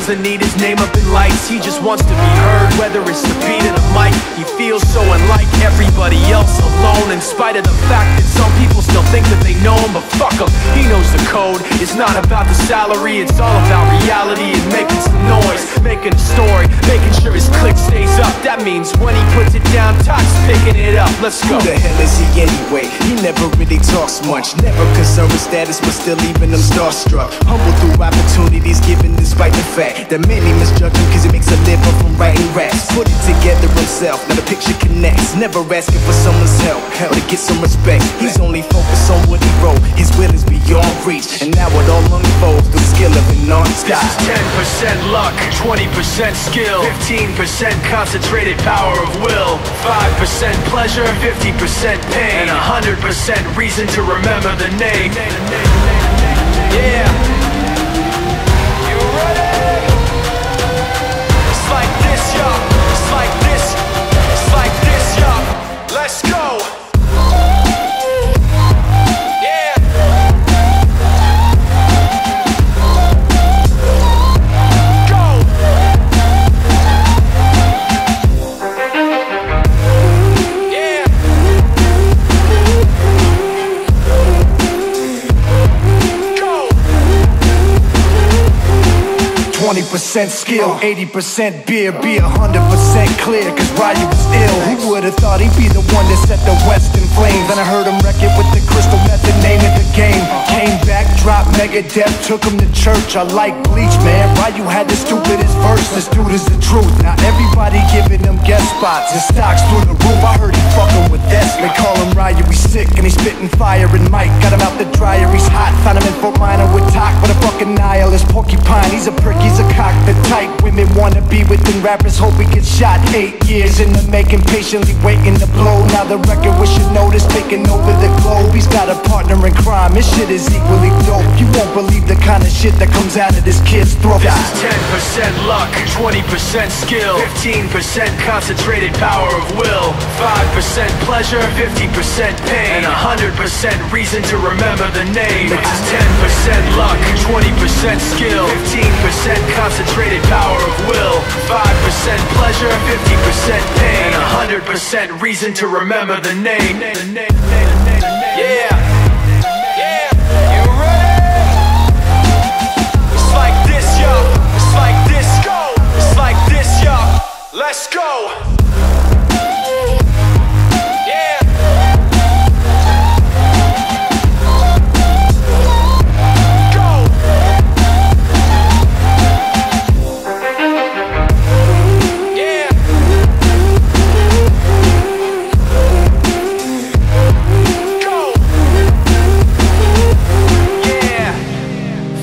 doesn't need his name up in lights. He just wants to be heard, whether it's the beat of the mic. He feels so unlike everybody else alone, in spite of the fact that some people still think that they know him. But fuck him, he knows the code. It's not about the salary, it's all about reality and making some noise, making a story, making sure his click stays up. That means when he puts it down, Todd's picking it up. Let's go. Who the hell is he anyway? He never really talks much, never concerned with status, but still leaving them starstruck. Humble through opportunities given, despite the fact that many misjudge him cause he makes a living from writing raps. Put it together himself, now the picture connects. Never asking for someone's help or to get some respect. He's only focused on what he wrote. His will is beyond reach, and now it all unfolds through skill of an artist. This is 10% luck, 20% skill, 15% concentrated power of will, 5% pleasure, 50% pain, and 100% reason to remember the name. Yeah, you ready? It's like this, y'all. It's like this. It's like this, y'all. Let's go. Skill, 80% beer, be 100% clear, cause Ryu was ill. Who would've thought he'd be the one that set the West in flames? Then I heard him wreck it with the Crystal Method, name of the game. Came back, dropped Megadeth, took him to church. I like bleach, man. Ryu had the stupidest verse. This dude is the truth. Now everybody giving him guest spots and stocks through the roof. I heard he fucking with this. They call him Ryu, he's sick and he's spitting fire and Mike. Got him out the dryer, he's hot. Found him in Fort Minor with Toc, but a fucking nihilist porcupine. He's a prick, he's a cock, the type women wanna be within rappers. Hope we get shot. 8 years in the making, patiently waiting to blow. Now the record with Shinoda's taking over the globe. He's got a partner in crime, his shit is equally dope. You won't believe the kind of shit that comes out of this kid's throat. This is 10% luck, 20% skill, 15% concentrated power of will, 5% pleasure, 50% pain, and 100% reason to remember the name. This is 10% luck, 20% skill, 15% concentrated power of will, 5% pleasure, 50% pain, and 100% reason to remember the name. Yeah.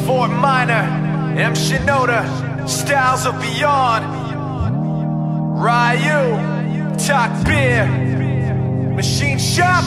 Fort Minor, M. Shinoda, Styles of Beyond, Ryu, Toc Beer, Machine Shop.